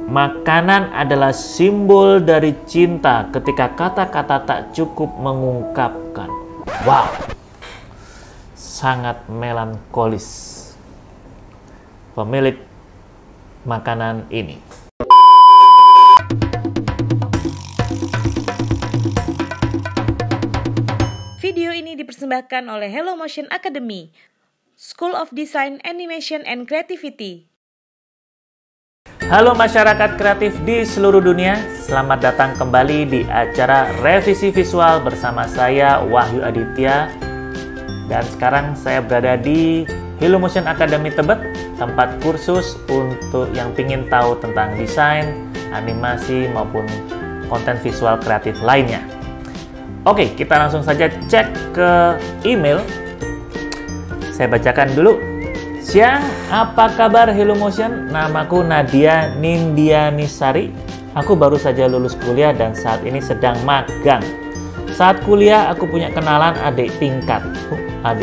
Makanan adalah simbol dari cinta ketika kata-kata tak cukup mengungkapkan. Wow, sangat melankolis pemilik makanan ini. Video ini dipersembahkan oleh Hello Motion Academy, School of Design, Animation, and Creativity. Halo masyarakat kreatif di seluruh dunia, selamat datang kembali di acara Revisi Visual bersama saya Wahyu Aditya. Dan sekarang saya berada di Hello Motion Academy Tebet, tempat kursus untuk yang ingin tahu tentang desain, animasi maupun konten visual kreatif lainnya. Oke, kita langsung saja cek ke email. Saya bacakan dulu. Siang, apa kabar Hello Motion? Namaku Nadia Nindiani Sari. Aku baru saja lulus kuliah dan saat ini sedang magang. Saat kuliah aku punya kenalan adik tingkat. Bener ya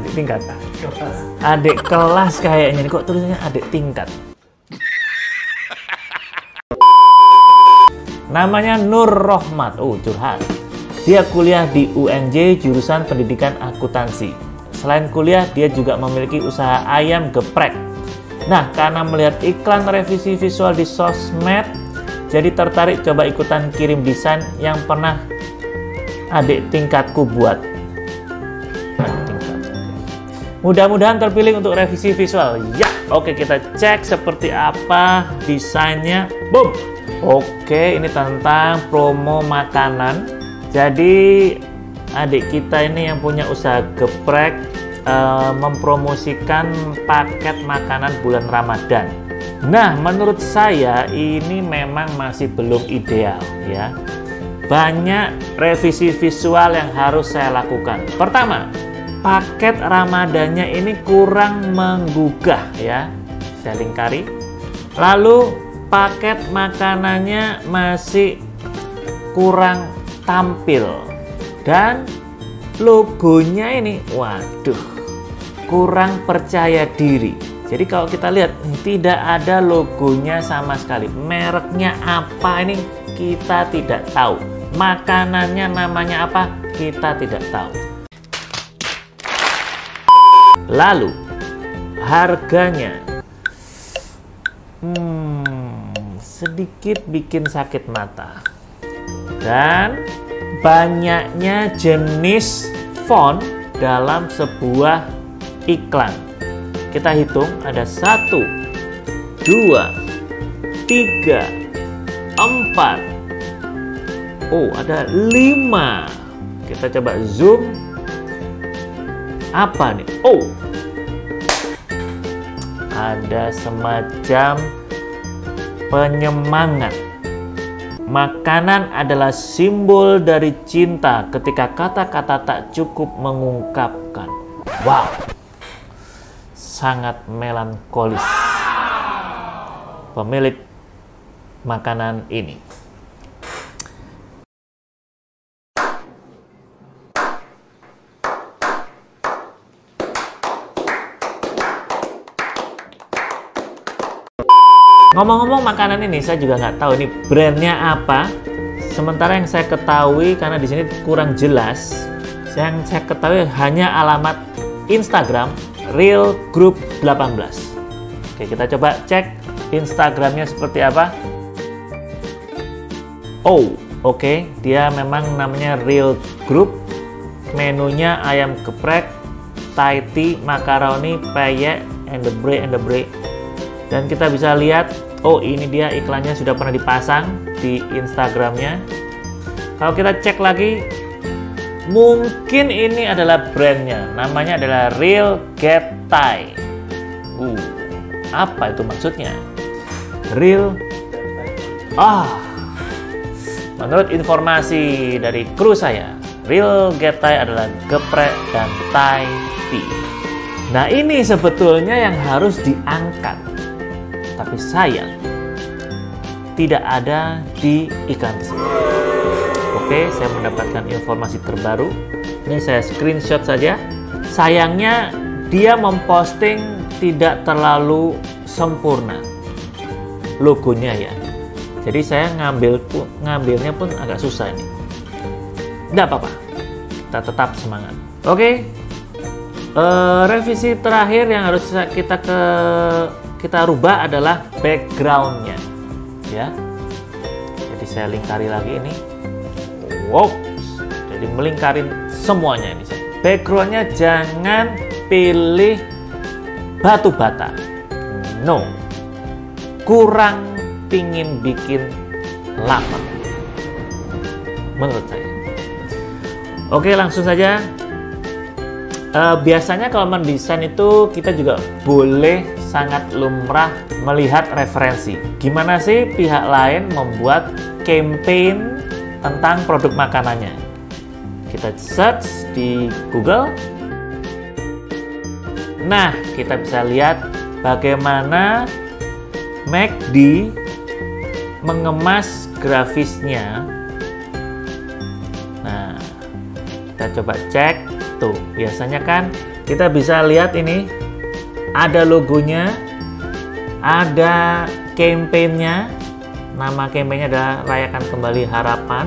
adik tingkat? Adik kelas kayaknya. Kok tulisannya adik tingkat? Namanya Nur Rohmat. Curhat. Dia kuliah di UNJ jurusan pendidikan akuntansi. Selain kuliah, dia juga memiliki usaha ayam geprek. Nah, karena melihat iklan Revisi Visual di sosmed, jadi tertarik coba ikutan kirim desain yang pernah adik tingkatku buat. Mudah-mudahan terpilih untuk Revisi Visual. Ya, oke, kita cek seperti apa desainnya. Boom. Oke, ini tentang promo makanan. Jadi adik kita ini yang punya usaha geprek mempromosikan paket makanan bulan Ramadan. Nah, menurut saya ini memang masih belum ideal ya. Banyak revisi visual yang harus saya lakukan. Pertama, paket Ramadannya ini kurang menggugah ya. Saya lingkari. Lalu paket makanannya masih kurang tampil, dan logonya ini waduh kurang percaya diri. Jadi kalau kita lihat tidak ada logonya sama sekali, mereknya apa ini kita tidak tahu, makanannya namanya apa kita tidak tahu. Lalu harganya sedikit bikin sakit mata. Dan banyaknya jenis font dalam sebuah iklan. Kita hitung ada 1, 2, 3, 4. Oh, ada 5. Kita coba zoom. Apa nih? Oh, ada semacam penyemangat. Makanan adalah simbol dari cinta ketika kata-kata tak cukup mengungkapkan. Wow, sangat melankolis pemilik makanan ini. Ngomong-ngomong makanan ini, saya juga nggak tahu ini brandnya apa. Sementara yang saya ketahui, karena di sini kurang jelas, yang saya ketahui hanya alamat Instagram Real Group 18. Oke, kita coba cek Instagramnya seperti apa. Oh, oke, dia memang namanya Real Group. Menunya ayam geprek, Thai tea, makaroni, peyek, and the bread. Dan kita bisa lihat, oh ini dia iklannya sudah pernah dipasang di Instagramnya. Kalau kita cek lagi, mungkin ini adalah brandnya. Namanya adalah Real Gettai. Apa itu maksudnya? Real. Menurut informasi dari kru saya, Real Gettai adalah geprek dan Thai tea. Nah, ini sebetulnya yang harus diangkat. Tapi sayang tidak ada di iklan tersebut. Oke, saya mendapatkan informasi terbaru. Ini saya screenshot saja. Sayangnya dia memposting tidak terlalu sempurna logonya ya. Jadi saya ngambilnya pun agak susah nih. Nggak apa-apa, kita tetap semangat. Oke, revisi terakhir yang harus kita rubah adalah backgroundnya ya. Jadi saya lingkari lagi ini. Wow, jadi melingkari semuanya ini. Backgroundnya jangan pilih batu bata, no. Kurang pingin bikin lapar menurut saya. Oke, langsung saja. Biasanya kalau mendesain itu kita juga boleh sangat lumrah melihat referensi. Gimana sih pihak lain membuat campaign tentang produk makanannya? Kita search di Google. Nah, kita bisa lihat bagaimana McD mengemas grafisnya. Nah, kita coba cek. Tuh, biasanya kan kita bisa lihat ini ada logonya, ada campaign-nya. Nama campaign-nya adalah Rayakan Kembali Harapan,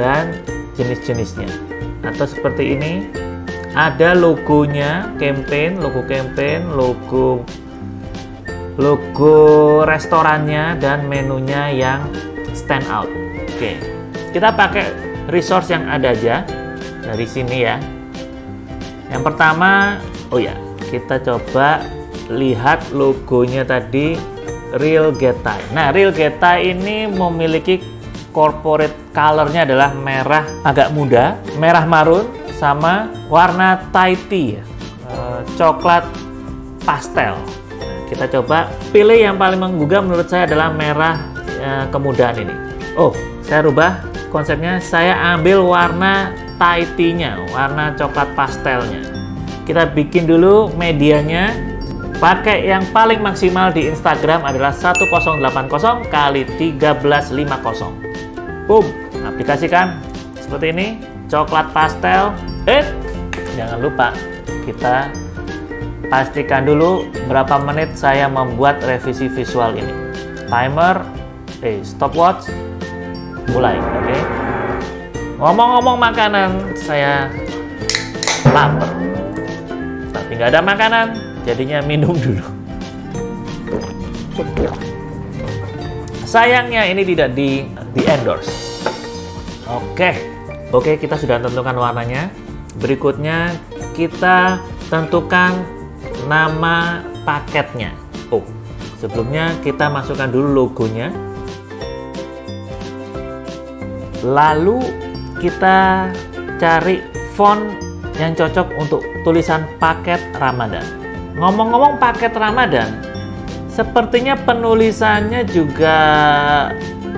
dan jenis-jenisnya. Atau seperti ini, ada logonya, campaign, logo restorannya, dan menunya yang stand out. Oke, kita pakai resource yang ada aja dari sini ya. Yang pertama, oh ya, kita coba lihat logonya tadi, Real Gettai. Nah, Real Gettai ini memiliki corporate color-nya adalah merah agak muda, merah marun, sama warna Tahiti, coklat pastel. Kita coba pilih yang paling menggugah menurut saya adalah merah kemudaan ini. Oh, saya rubah konsepnya, saya ambil warna Tahitinya, warna coklat pastelnya. Kita bikin dulu medianya. Pakai yang paling maksimal di Instagram adalah 1080 x 1350. Boom, aplikasikan seperti ini, coklat pastel. Jangan lupa kita pastikan dulu berapa menit saya membuat revisi visual ini. Timer, stopwatch, mulai. Oke. Ngomong-ngomong makanan, saya lapar. Tapi nggak ada makanan, jadinya minum dulu. Sayangnya ini tidak di-endorse. Oke, kita sudah tentukan warnanya. Berikutnya kita tentukan nama paketnya. Oh, sebelumnya kita masukkan dulu logonya. Lalu kita cari font yang cocok untuk tulisan paket Ramadan. Ngomong-ngomong paket Ramadan, sepertinya penulisannya juga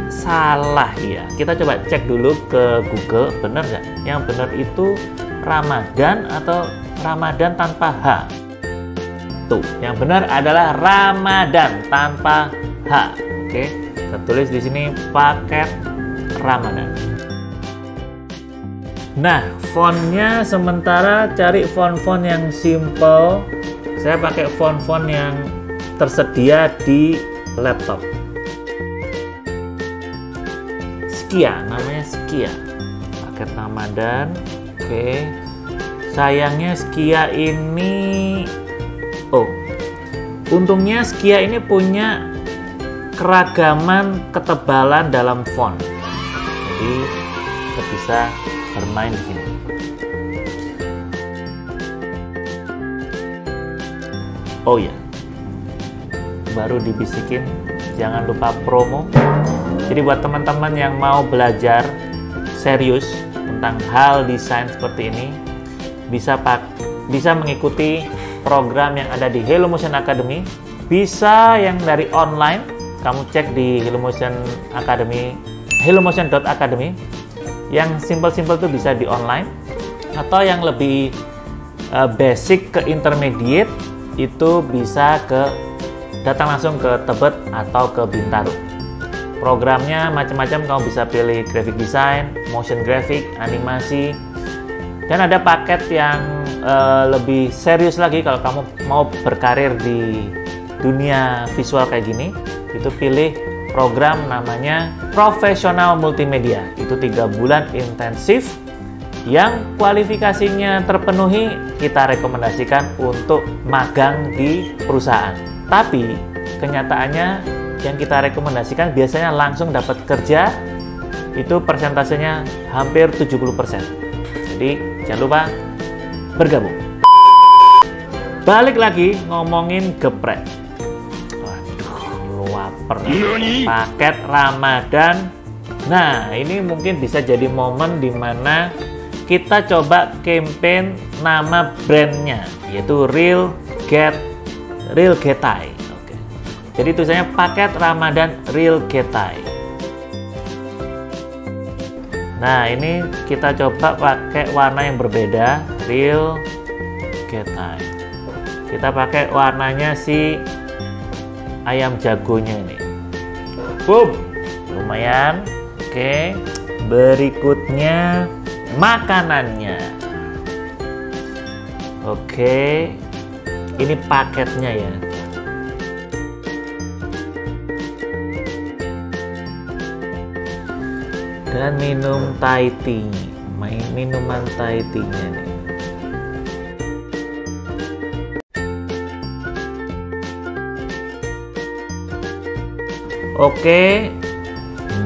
salah ya. Kita coba cek dulu ke Google, bener nggak? Yang bener itu Ramadan atau Ramadan tanpa H? Tuh, yang bener adalah Ramadan tanpa H. Oke, kita tulis di sini paket Ramadan. Nah, fontnya sementara cari font-font yang simple. Saya pakai font-font yang tersedia di laptop. Skia, namanya Skia. Paket Ramadan. Oke. Sayangnya Skia ini, oh, untungnya Skia ini punya keragaman ketebalan dalam font. Jadi kita bisa bermain di sini. Oh ya, baru dibisikin, jangan lupa promo. Jadi buat teman-teman yang mau belajar serius tentang hal desain seperti ini, bisa mengikuti program yang ada di Hello Motion Academy. Bisa yang dari online, kamu cek di Hello Motion Academy, hellomotion.academy. Yang simple-simple itu bisa di online, atau yang lebih basic ke intermediate itu bisa datang langsung ke Tebet atau ke Bintaro. Programnya macam-macam, kamu bisa pilih graphic design, motion graphic, animasi, dan ada paket yang lebih serius lagi kalau kamu mau berkarir di dunia visual kayak gini, itu pilih program namanya Profesional Multimedia. Itu 3 bulan intensif yang kualifikasinya terpenuhi, kita rekomendasikan untuk magang di perusahaan. Tapi kenyataannya yang kita rekomendasikan biasanya langsung dapat kerja, itu persentasenya hampir 70%. Jadi jangan lupa bergabung. Balik lagi ngomongin geprek. Waduh, lapar. Paket Ramadan. Nah, ini mungkin bisa jadi momen dimana kita coba campaign nama brandnya, yaitu Real Gettai. Oke. Jadi tulisannya paket Ramadan Real Gettai. Nah, ini kita coba pakai warna yang berbeda, Real Gettai. Kita pakai warnanya si ayam jagonya ini. Boom, lumayan. Oke, berikutnya makanannya. Oke, ini paketnya ya. Dan minum Thai tea, minuman Thai tea-nya nih. Oke,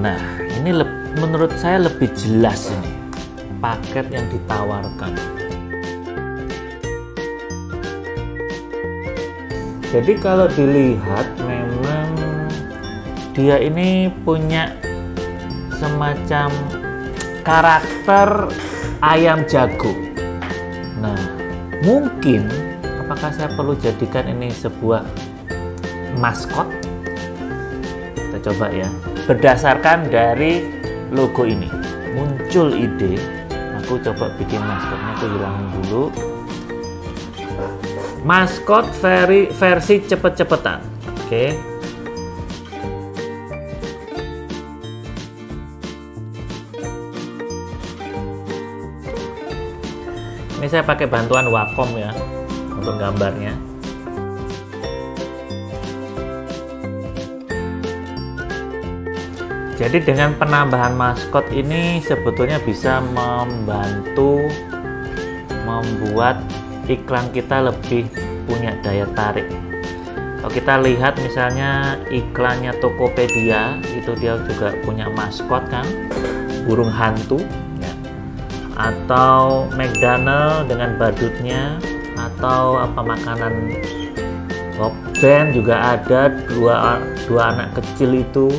nah ini menurut saya lebih jelas ini paket yang ditawarkan. Jadi kalau dilihat memang dia ini punya semacam karakter ayam jago. Nah, mungkin apakah saya perlu jadikan ini sebuah maskot? Kita coba ya. Berdasarkan dari logo ini muncul ide, aku coba bikin maskotnya tuh hilangin dulu. Maskot versi cepet-cepetan. Oke. Ini saya pakai bantuan Wacom ya untuk gambarnya. Jadi dengan penambahan maskot ini sebetulnya bisa membantu membuat iklan kita lebih punya daya tarik. Kalau kita lihat misalnya iklannya Tokopedia, itu dia juga punya maskot kan, burung hantu ya. Atau McDonald dengan badutnya, atau apa makanan Band juga ada dua anak kecil itu.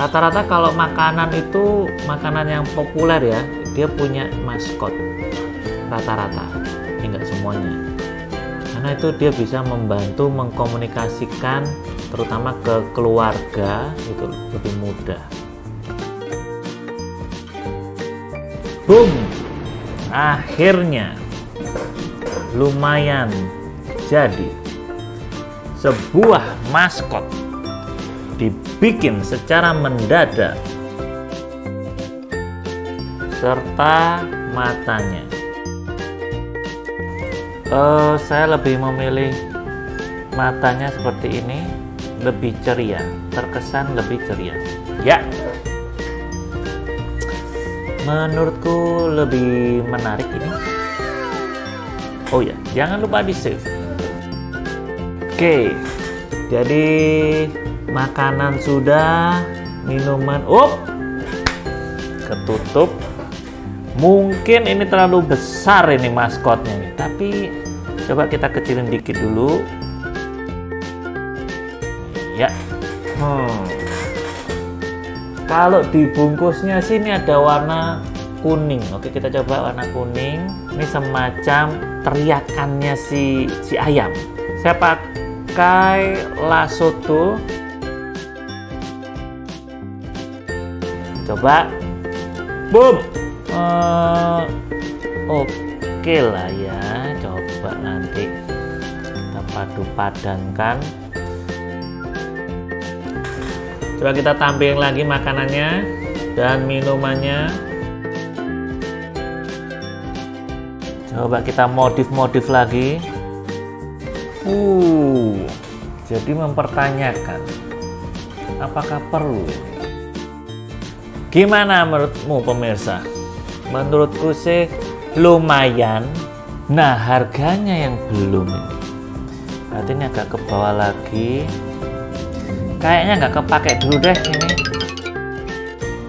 Rata-rata kalau makanan itu makanan yang populer ya, dia punya maskot rata-rata, enggak semuanya, karena itu dia bisa membantu mengkomunikasikan terutama ke keluarga itu lebih mudah. Boom, akhirnya lumayan jadi sebuah maskot dibikin secara mendadak, serta matanya. Saya lebih memilih matanya seperti ini, lebih ceria, terkesan lebih ceria. Ya, menurutku lebih menarik ini. Oh ya, jangan lupa di save. Oke, jadi makanan sudah, minuman ketutup. Mungkin ini terlalu besar ini maskotnya nih, tapi coba kita kecilin dikit dulu ya. Kalau dibungkusnya sih ini ada warna kuning. Oke, kita coba warna kuning. Ini semacam teriakannya si ayam. Saya pakai lasso tool. Coba, boom, oke lah ya. Coba nanti kita padu padankan. Coba kita tampilin lagi makanannya dan minumannya. Coba kita modif-modif lagi. Jadi mempertanyakan apakah perlu ini? Gimana menurutmu pemirsa? Menurutku sih lumayan. Nah, harganya yang belum ini. Berarti ini agak ke bawah lagi. Kayaknya nggak kepakai dulu deh ini.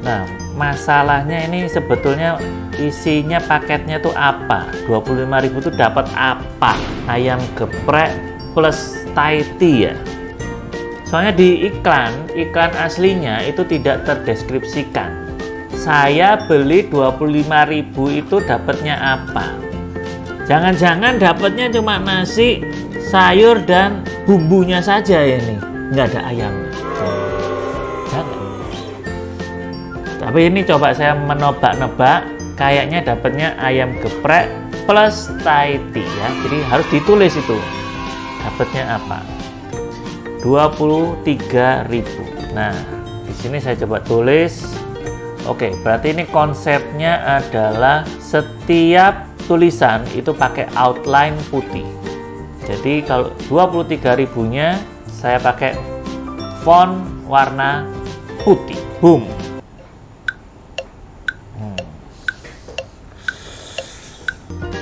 Nah, masalahnya ini sebetulnya isinya paketnya tuh apa? 25.000 tuh dapat apa? Ayam geprek plus Thai tea ya. Soalnya di iklan aslinya itu tidak terdeskripsikan. Saya beli 25.000 itu dapatnya apa? Jangan-jangan dapatnya cuma nasi, sayur dan bumbunya saja ini. Nggak ada ayamnya. Jangan. Tapi ini coba saya menebak-nebak, kayaknya dapatnya ayam geprek plus Thai tea ya. Jadi harus ditulis itu dapatnya apa. 23.000. Nah, di sini saya coba tulis. Oke, berarti ini konsepnya adalah setiap tulisan itu pakai outline putih. Jadi kalau 23.000-nya saya pakai font warna putih. Boom.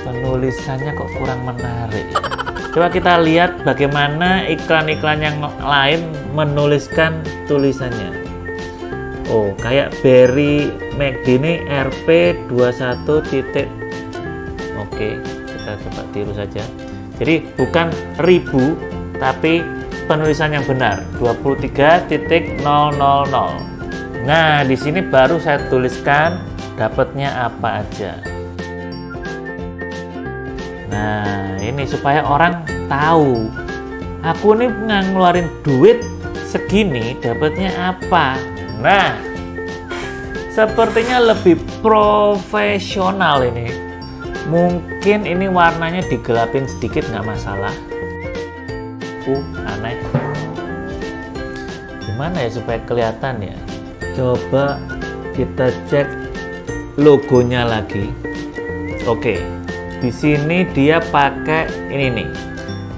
Penulisannya kok kurang menarik. Coba kita lihat bagaimana iklan-iklan yang lain menuliskan tulisannya. Oh, kayak Berry McD ini Rp21. Oke, kita coba tiru saja. Jadi bukan ribu, tapi penulisan yang benar 23.000. Nah, di sini baru saya tuliskan dapatnya apa aja. Nah, ini supaya orang tahu aku nih ngeluarin duit segini dapatnya apa. Nah, sepertinya lebih profesional ini. Mungkin ini warnanya digelapin sedikit nggak masalah. Aneh. Gimana ya supaya kelihatan ya? Coba kita cek logonya lagi. Oke. Di sini dia pakai ini nih,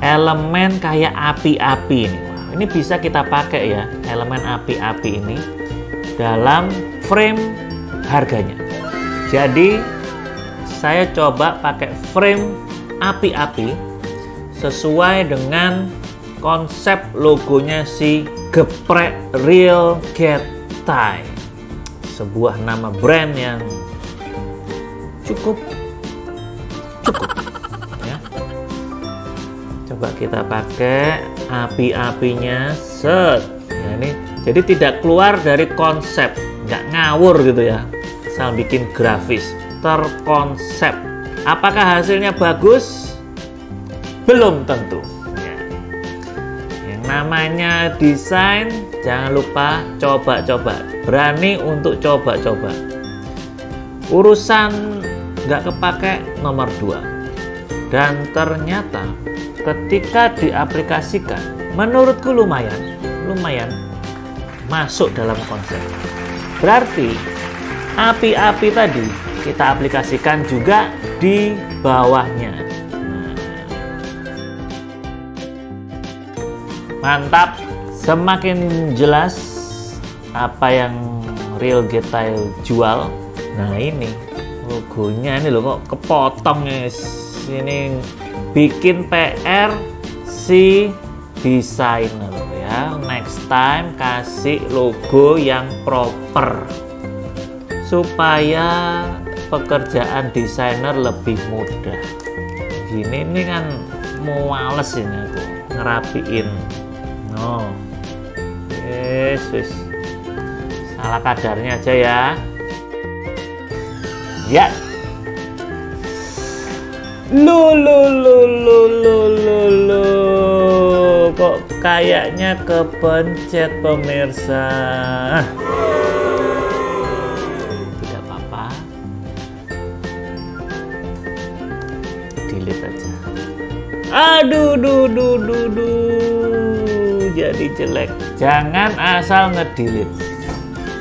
elemen kayak api-api ini. Wah, ini bisa kita pakai ya, elemen api-api ini dalam frame harganya. Jadi saya coba pakai frame api-api sesuai dengan konsep logonya si geprek Real Gettai, sebuah nama brand yang cukup ya. Coba kita pakai api-apinya set ya, ini jadi tidak keluar dari konsep, nggak ngawur gitu ya, asal bikin grafis terkonsep. Apakah hasilnya bagus? Belum tentu ya. Yang namanya desain jangan lupa coba-coba, berani untuk coba-coba. Urusan nggak kepake nomor 2. Dan ternyata ketika diaplikasikan menurutku lumayan masuk dalam konsep. Berarti api-api tadi kita aplikasikan juga di bawahnya. Nah, mantap, semakin jelas apa yang Real Gettai jual. Nah, ini logonya ini loh kok kepotong guys. Ini bikin PR si desainer ya. Next time kasih logo yang proper supaya pekerjaan desainer lebih mudah. Gini ini kan muales ini aku ngerapiin. No. Yes. Salah kadarnya aja ya. Ya, kok kayaknya kepencet pemirsa. Tidak apa-apa, delete aja. Aduh, jadi jelek. Jangan asal ngedelete.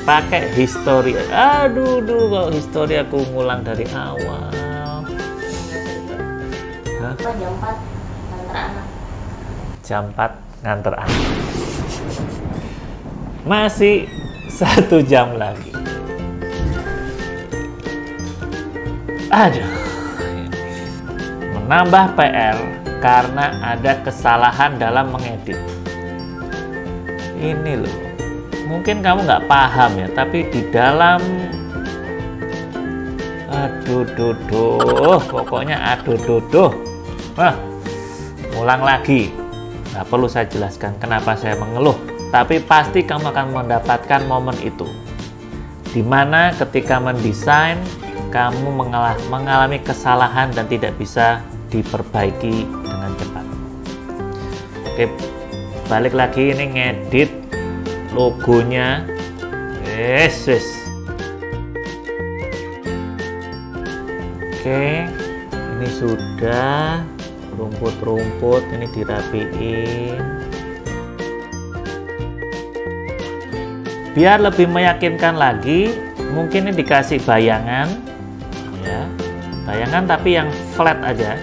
Pakai histori. Aduh, kalau histori aku ngulang dari awal. Cuma jam 4 nganter anak. Jam 4 nganter anak. Masih 1 jam lagi. Aduh. Menambah PR karena ada kesalahan dalam mengedit. Ini loh. Mungkin kamu nggak paham ya, tapi di dalam ulang lagi. Nggak perlu saya jelaskan kenapa saya mengeluh, tapi pasti kamu akan mendapatkan momen itu, dimana ketika mendesain kamu mengalami kesalahan dan tidak bisa diperbaiki dengan cepat. Oke, balik lagi ini ngedit logonya. Yes. Oke, ini sudah rumput-rumput ini dirapiin. Biar lebih meyakinkan lagi, mungkin ini dikasih bayangan, ya, bayangan tapi yang flat aja.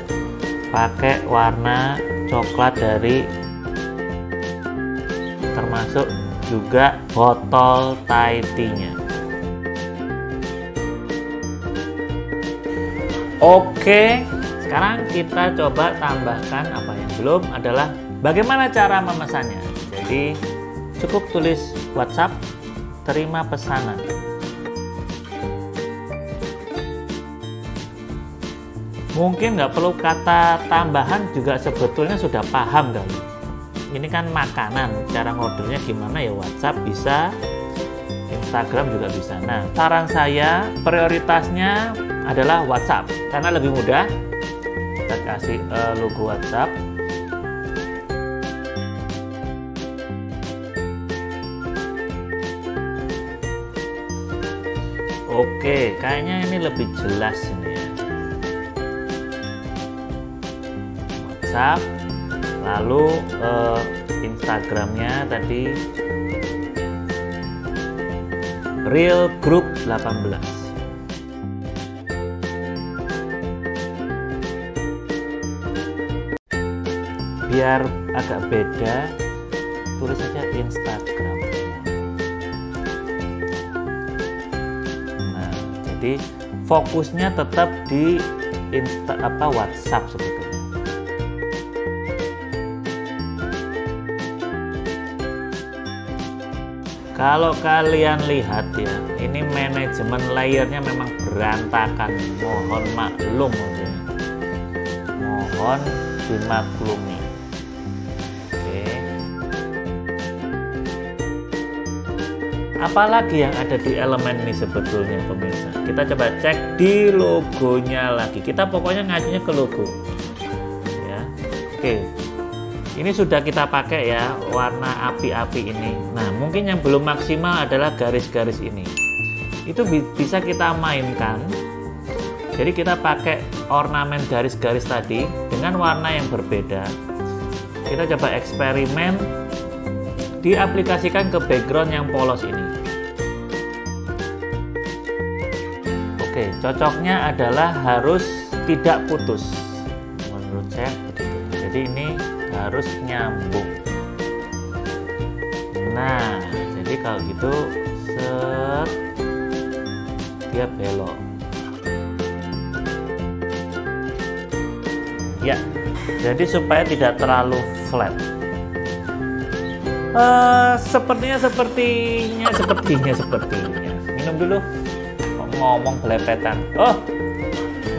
Pakai warna coklat dari, termasuk juga botol Thai tea-nya. Oke, sekarang kita coba tambahkan apa yang belum adalah bagaimana cara memesannya. Jadi cukup tulis WhatsApp, terima pesanan. Mungkin nggak perlu kata tambahan juga, sebetulnya sudah paham kan. Ini kan makanan, cara ordernya gimana ya, WhatsApp bisa, Instagram juga bisa. Nah, saran saya prioritasnya adalah WhatsApp karena lebih mudah. Kita kasih logo WhatsApp. Oke, kayaknya ini lebih jelas ini ya. WhatsApp, lalu Instagramnya tadi Real Group 18. Biar agak beda, tulis aja Instagram. Nah, jadi fokusnya tetap di WhatsApp sebetulnya. Kalau kalian lihat ya, ini manajemen layernya memang berantakan. Mohon maklum ya. Mohon dimaklumi. Apalagi yang ada di elemen ini sebetulnya pemirsa. Kita coba cek di logonya lagi. Kita pokoknya ngajunya ke logo. Ya. Oke. Ini sudah kita pakai ya, warna api-api ini. Nah, mungkin yang belum maksimal adalah garis-garis ini. Itu bisa kita mainkan. Jadi kita pakai ornamen garis-garis tadi dengan warna yang berbeda. Kita coba eksperimen, diaplikasikan ke background yang polos ini. Oke, cocoknya adalah harus tidak putus. Menurut saya begitu. Jadi ini harus nyambung. Nah, jadi kalau gitu set, dia belok. Ya, jadi supaya tidak terlalu flat. Sepertinya. Minum dulu. Ngomong belepetan. Oh,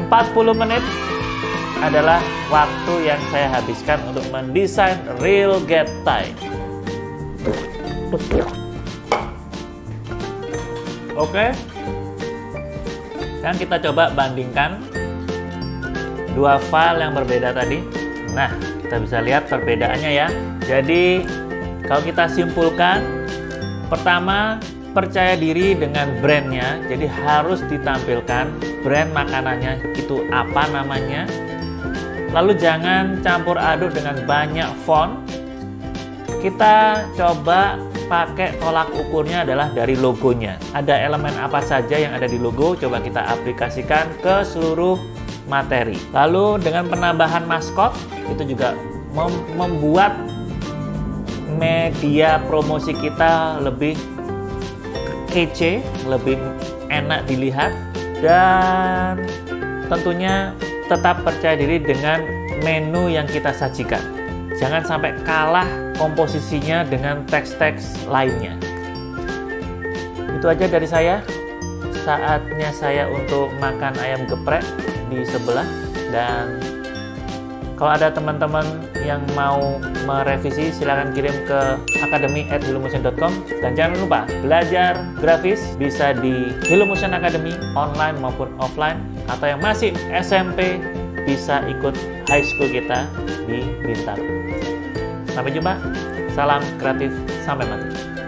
40 menit adalah waktu yang saya habiskan untuk mendesain Real Gettai. Oke. Sekarang kita coba bandingkan dua file yang berbeda tadi. Nah, kita bisa lihat perbedaannya ya. Jadi kalau kita simpulkan, pertama, percaya diri dengan brandnya, jadi harus ditampilkan brand makanannya itu apa namanya. Lalu jangan campur aduk dengan banyak font. Kita coba pakai tolak ukurnya adalah dari logonya. Ada elemen apa saja yang ada di logo, coba kita aplikasikan ke seluruh materi. Lalu dengan penambahan maskot itu juga membuat media promosi kita lebih kece, lebih enak dilihat, dan tentunya tetap percaya diri dengan menu yang kita sajikan. Jangan sampai kalah komposisinya dengan teks-teks lainnya. Itu aja dari saya. Saatnya saya untuk makan ayam geprek di sebelah, dan kalau ada teman-teman yang mau merevisi silahkan kirim ke academy@hellomotion.com, dan jangan lupa belajar grafis bisa di Hello Motion Academy online maupun offline, atau yang masih SMP bisa ikut high school kita di Bintaro. Sampai jumpa, salam kreatif, sampai mati.